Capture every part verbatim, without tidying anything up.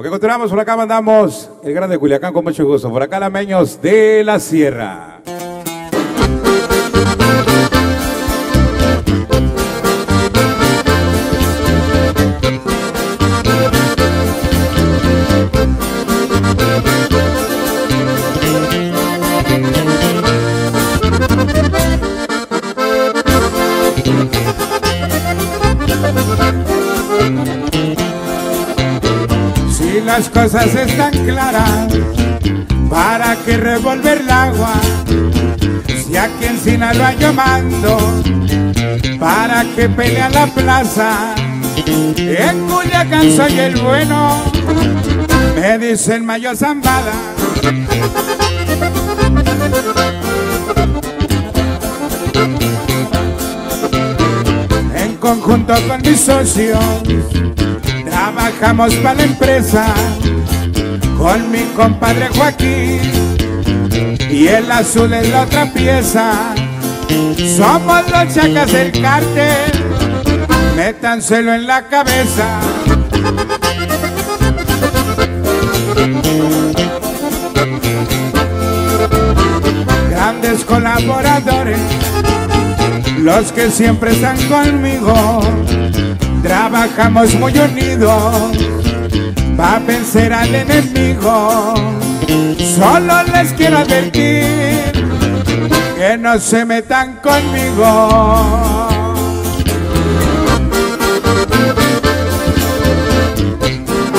Ok, continuamos, por acá mandamos el grande Culiacán con mucho gusto. Por acá Alameños de la Sierra. Si las cosas están claras, ¿para qué revolver el agua? Si aquí en Sinaloa yo mando, ¿para qué pelea la plaza? En Culiacán soy el bueno, me dicen mayor zambada. En conjunto con mis socios trabajamos para la empresa, con mi compadre Joaquín, y el azul es la otra pieza. Somos los chacas del cártel, métanselo en la cabeza. Grandes colaboradores, los que siempre están conmigo, trabajamos muy unidos pa' vencer al enemigo. Solo les quiero advertir que no se metan conmigo.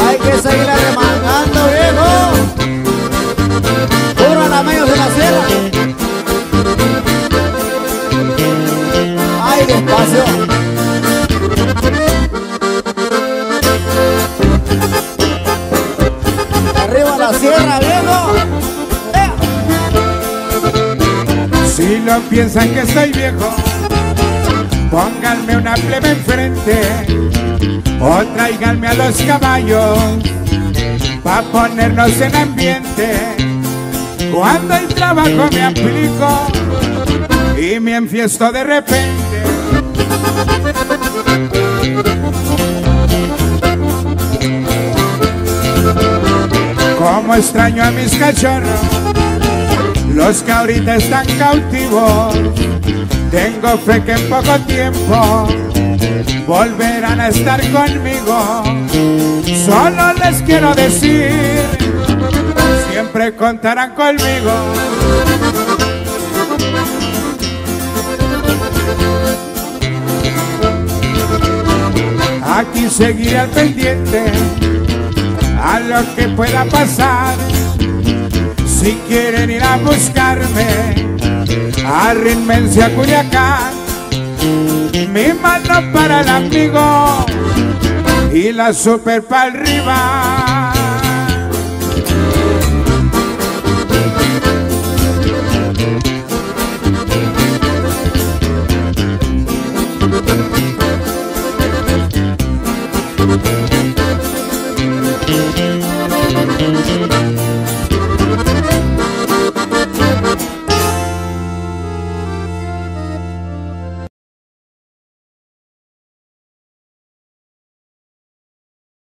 Hay que seguir arremangando, viejo. Puro Alameños de la Sierra. Ay, despacio. Sierra, viejo. ¡Eh! Si no piensan que estoy viejo, pónganme una plebe enfrente o tráiganme a los caballos pa' ponernos en ambiente. Cuando el trabajo me aplico y me enfiesto de repente. Como extraño a mis cachorros, los que ahorita están cautivos. Tengo fe que en poco tiempo volverán a estar conmigo. Solo les quiero decir, siempre contarán conmigo. Aquí seguiré al pendiente a lo que pueda pasar. Si quieren ir a buscarme, arrímense a Culiacán. Mi mano para el amigo y la super para el rival.